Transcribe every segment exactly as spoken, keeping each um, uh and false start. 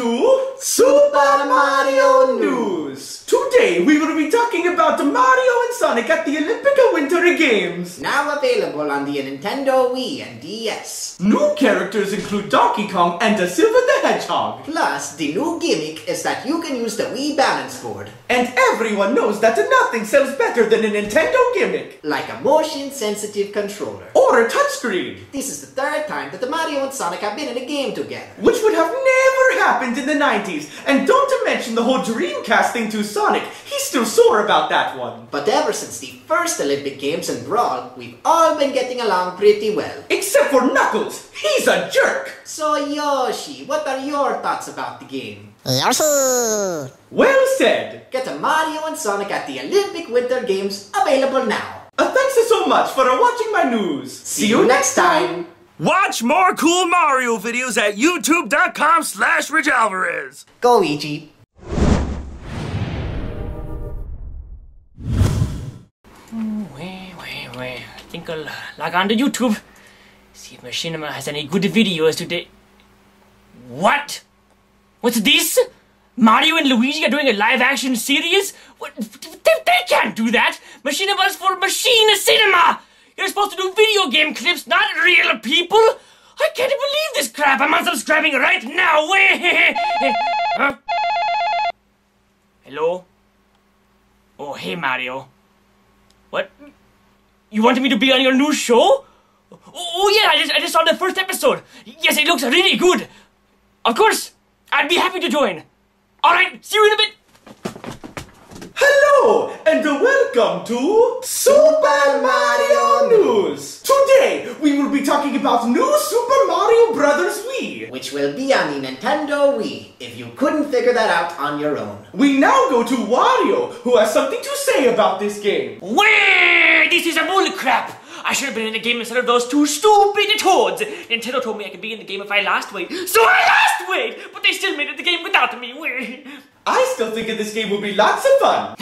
to Super Mario News! Today we will be talking about the Mario and Sonic at the Olympica Winter Games! Now available on the Nintendo Wii and D S. New characters include Donkey Kong and the Silver the Hedgehog! Plus, the new gimmick is that you can use the Wii balance board. And everyone knows that nothing sells better than a Nintendo gimmick! Like a motion-sensitive controller. Or a touchscreen! This is the third time that the Mario and Sonic have been in a game together. Which would have never happened in the nineties! And don't to mention the whole Dreamcast thing to Sonic, he's still sore about that one! But ever since the first Olympic Games and Brawl, we've all been getting along pretty well. Except for Knuckles! He's a jerk! So Yoshi, what are your thoughts about the game? Yoshi! Well said! Get a Mario and Sonic at the Olympic Winter Games, available now! Uh, thanks so much for watching my news! See you next time! Watch more cool Mario videos at youtube.com slash Rich Alvarez. Go, Luigi. Wait, wait, wait. I think I'll log on to YouTube. See if Machinima has any good videos today. What? What's this? Mario and Luigi are doing a live-action series? What? They, they can't do that! Machinima's for machine cinema! You're supposed to do video game clips, not real people! I can't believe this crap! I'm unsubscribing right now! Huh? Hello? Oh, hey, Mario. What? You wanted me to be on your new show? Oh, yeah, I just, I just saw the first episode. Yes, it looks really good. Of course, I'd be happy to join. Alright, see you in a bit! Hello, and welcome to Super Mario News! Today, we will be talking about new Super Mario Bros. Wii! Which will be on the Nintendo Wii, if you couldn't figure that out on your own. We now go to Wario, who has something to say about this game. Wait, this is a bull crap! I should have been in the game instead of those two stupid toads! Nintendo told me I could be in the game if I lost weight, so I lost weight! But they still made it the game without me! Wait. I still think that this game will be lots of fun!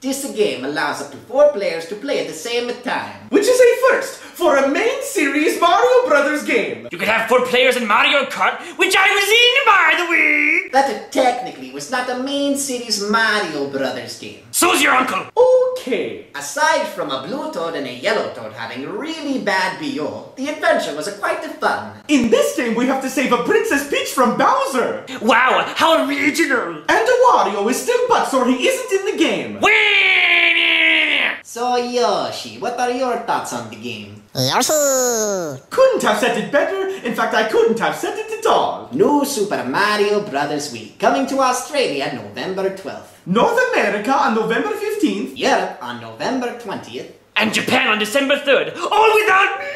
This game allows up to four players to play at the same time. Which is a first for a main series Mario Brothers game! You could have four players in Mario Kart, which I was in, by the way! That technically was not a main series Mario Brothers game. So's your uncle! Okay! Aside from a blue toad and a yellow toad having really bad B O, the adventure was quite the fun. In this game we have to save a Princess Peach from Bowser! Wow, how original! And a Wario is still buttsore he isn't in the game! So Yoshi, what are your thoughts on the game? Yoshi! Couldn't have said it better, in fact I couldn't have said it at all! New Super Mario Bros. Wii, coming to Australia November twelfth. North America on November fifteenth. Europe on November twentieth. And Japan on December third, all without me!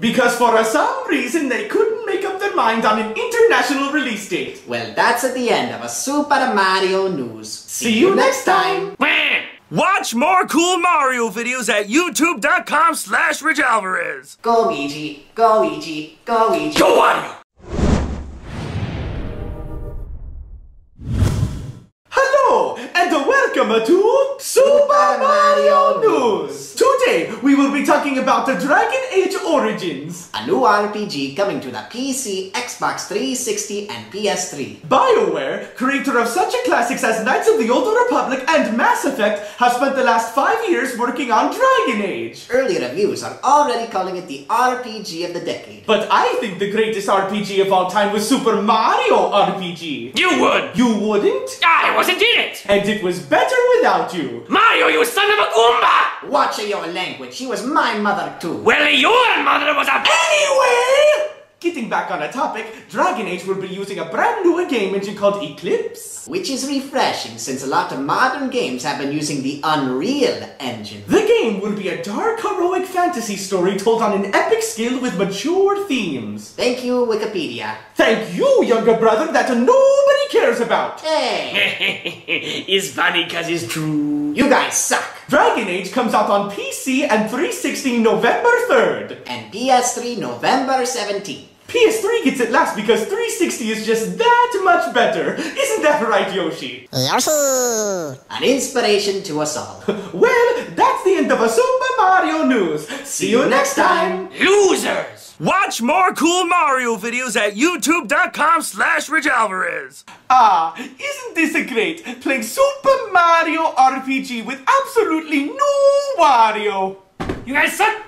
Because for some reason they couldn't make up their mind on an international release date. Well, that's at the end of a Super Mario News. See, See you, you next time! Watch more cool Mario videos at youtube.com slash Rich Alvarez. Go Luigi, go Luigi, go Luigi. Go Wario! Hello and welcome to Super Mario News! Today, we will be talking about the Dragon Age Origins, a new R P G coming to the P C, Xbox three sixty, and P S three. BioWare, creator of such classics as Knights of the Old Republic and Mass Effect, has spent the last five years working on Dragon Age. Early reviews are already calling it the R P G of the decade. But I think the greatest R P G of all time was Super Mario R P G. You would! You wouldn't? I wasn't in it! And it was better without you. Mario, you son of a Goomba! Watch your language. She was my mother too. Well, your mother was a... Anyway! Getting back on a topic, Dragon Age will be using a brand new game engine called Eclipse. Which is refreshing since a lot of modern games have been using the Unreal engine. The game will be a dark heroic fantasy story told on an epic scale with mature themes. Thank you, Wikipedia. Thank you, younger brother, that nobody cares about. Hey! It's funny cause it's true. You guys suck. Dragon Age comes out on P C and three sixty November third. And P S three November seventeenth. P S three gets it last because three sixty is just that much better. Isn't that right, Yoshi? Yoshi! An inspiration to us all. Well, that's the end of a Super Mario News. See you next time, losers! Watch more cool Mario videos at youtube.com slash Rich Alvarez. Ah, isn't this a great, playing Super Mario R P G with absolutely no Wario. You guys suck!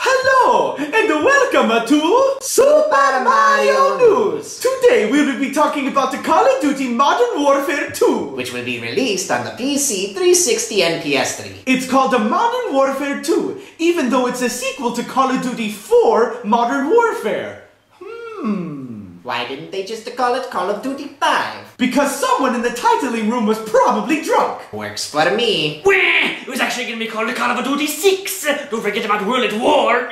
Hello, and welcome to Super Mario News! Today we will be talking about the Call of Duty Modern Warfare two, which will be released on the P C, three sixty and P S three. It's called the Modern Warfare two, even though it's a sequel to Call of Duty four Modern Warfare. Hmm... Why didn't they just call it Call of Duty five? Because someone in the titling room was probably drunk! Works for me. Wah! It was actually gonna be called Call of Duty six! Don't forget about World at War!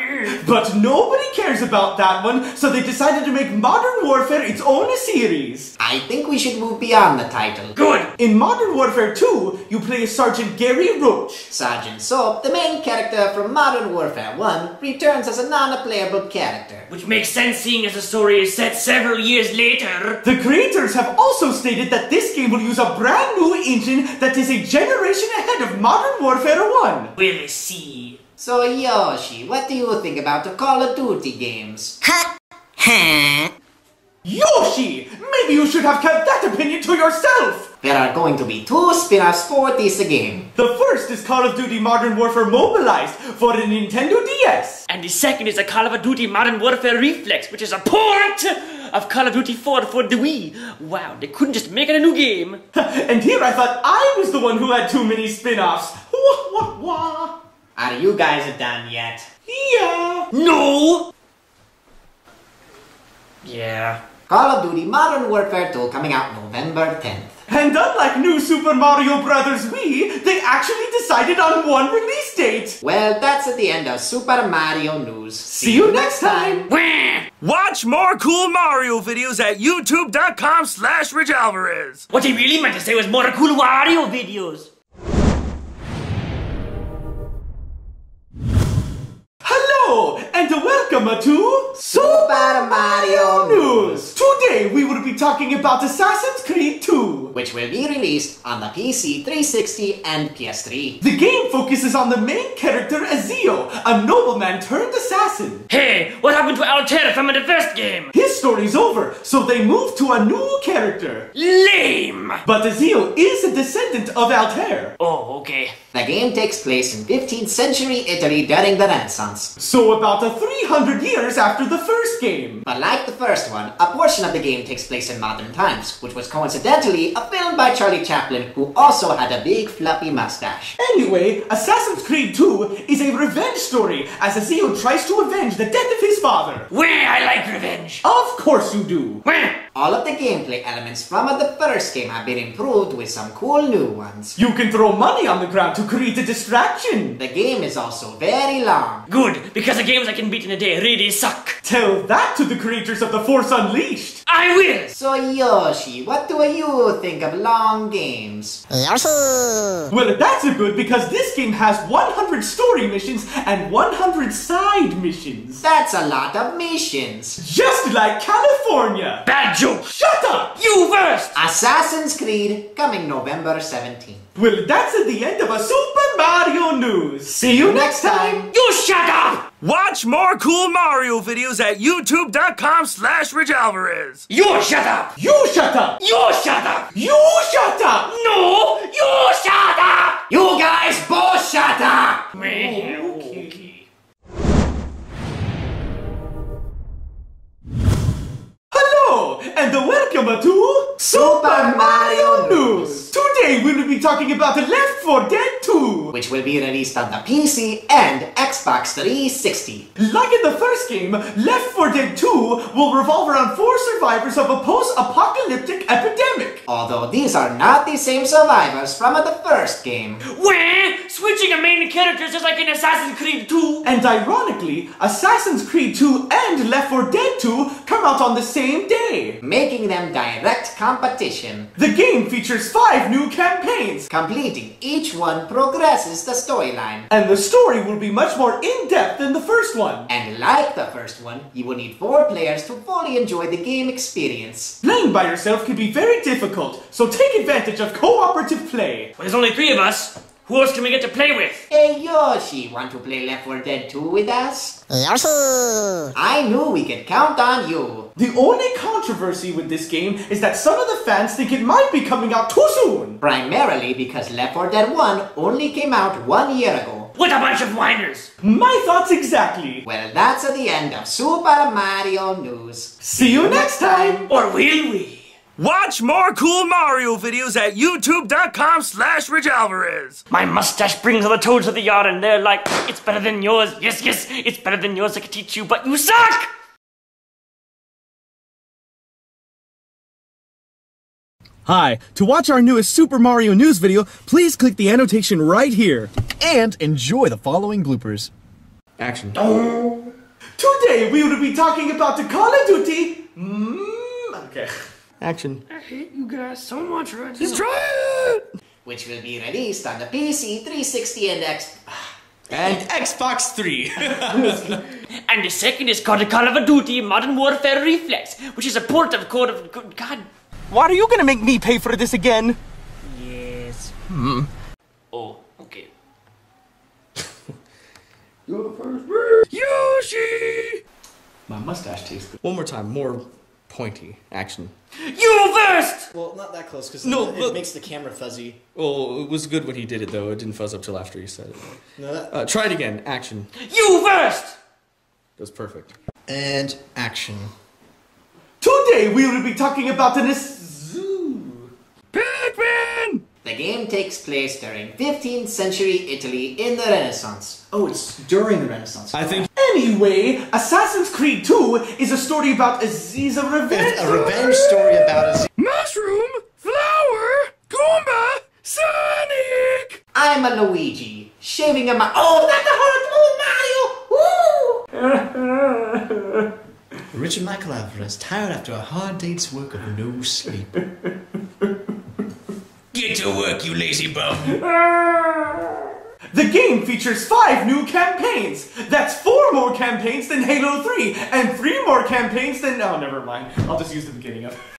But nobody cares about that one, so they decided to make Modern Warfare its own series. I think we should move beyond the title. Good! In Modern Warfare two, you play Sergeant Gary Roach. Sergeant Soap, the main character from Modern Warfare one, returns as a non-playable character. Which makes sense seeing as the story is set several years later. The creators have also stated that this game will use a brand new engine that is a generation ahead of Modern Warfare one. We'll see. So Yoshi, what do you think about the Call of Duty games? Ha! Ha! Yoshi! Maybe you should have kept that opinion to yourself! There are going to be two spin-offs for this game. The first is Call of Duty Modern Warfare Mobilized for the Nintendo D S. And the second is a Call of Duty Modern Warfare Reflex, which is a port of Call of Duty four for the Wii. Wow, they couldn't just make it a new game. And here I thought I was the one who had too many spin-offs. Wah, wah, wah. Are you guys done yet? Yeah! No! Yeah. Call of Duty Modern Warfare two coming out November tenth. And unlike new Super Mario Bros. Wii, they actually decided on one release date! Well, that's at the end of Super Mario News. See, See you next time! time. Watch more cool Mario videos at youtube.com slash Rich Alvarez. What he really meant to say was more cool Wario videos. And welcome to Super Mario News! Today we will be talking about Assassin's Creed two, which will be released on the P C, three sixty and P S three. The game focuses on the main character Ezio, a nobleman turned assassin. Hey, what happened to Altair from the first game? His story's over, so they moved to a new character. Lame! But Ezio is a descendant of Altair. Oh, okay. The game takes place in fifteenth century Italy during the Renaissance. So about a three hundred years after the first game. But like the first one, a portion of the game takes place in modern times, which was coincidentally a film by Charlie Chaplin, who also had a big fluffy mustache. Anyway, Assassin's Creed two is a revenge story as Ezio tries to avenge the death of his father. Wah, I like revenge! Of course you do! Wah. All of the gameplay elements from the first game have been improved with some cool new ones. You can throw money on the ground to create a distraction. The game is also very long. Good, because the games I can beat in a day really suck. Tell that to the creators of the Force Unleashed. I will! So Yoshi, what do you think of long games? Yoshi! Well, that's a good because this game has one hundred story missions and one hundred side missions. That's a lot of missions. Just like California! Bad joke! Shut up! You first! Assassin's Creed, coming November seventeenth. Well, that's at the end of a Super Mario News. See you next time. You shut up! Watch more cool Mario videos at youtube.com slash Rich Alvarez. You shut up! You shut up! You shut up! You shut up! No! You shut up! You guys both shut up! Oh, okay. Hello, and welcome to Super Mario News. Today we will be talking about Left four Dead two, which will be released on the P C and Xbox three sixty. Like in the first game, Left four Dead two will revolve around four survivors of a post-apocalyptic epidemic. Although these are not the same survivors from the first game. Wah! Switching a main characters is like in Assassin's Creed two. And ironically, Assassin's Creed two and Left four Dead two come out on the same day, making them direct competition. The game features five new campaigns points! Completing each one progresses the storyline. And the story will be much more in-depth than the first one. And like the first one, you will need four players to fully enjoy the game experience. Playing by yourself can be very difficult, so take advantage of cooperative play. Well, there's only three of us. Who else can we get to play with? Hey Yoshi, want to play Left four Dead two with us? Yoshi! I knew we could count on you. The only controversy with this game is that some of the fans think it might be coming out too soon. Primarily because Left four Dead one only came out one year ago. What a bunch of whiners! My thoughts exactly! Well, that's at the end of Super Mario News. See you next time! Or will we? Watch more cool Mario videos at youtube.com slash Rich Alvarez. My mustache brings all the toads to the yard and they're like, it's better than yours. Yes, yes, it's better than yours. I could teach you, but you suck! Hi, to watch our newest Super Mario News video, please click the annotation right here. And enjoy the following bloopers. Action. Oh. Today we will be talking about the Call of Duty... Mm, okay. Action. I hate you guys so much right now. Just try it! Which will be released on the P C, three sixty, and X... and Xbox three. And the second is called Call of Duty Modern Warfare Reflex, which is a port of Call of... God... Why are you gonna make me pay for this again? Yes... Hmm. Oh, okay. You're the first man! Yoshi! My mustache tastes good. One more time, more... pointy. Action. You first! Well, not that close, because no, it, it makes the camera fuzzy. Well, it was good when he did it, though. It didn't fuzz up till after he said it. No, that... uh, try it again. Action. You first! That was perfect. And action. Today we will be talking about the zoo. Pac-Man! The game takes place during fifteenth century Italy in the Renaissance. Oh, it's during the Renaissance. I think... Anyway, Assassin's Creed two is a story about Aziz, a revenge a revenge story about Aziz. Mushroom, flower, Goomba, Sonic. I'm a Luigi, shaving a ma- oh, not the heart, oh Mario, woo! Rich and Michael Alvarez, tired after a hard day's work of no sleep. Get to work, you lazy bum. The game features five new campaigns! That's four more campaigns than Halo three, and three more campaigns than... Oh, never mind. I'll just use the beginning of it.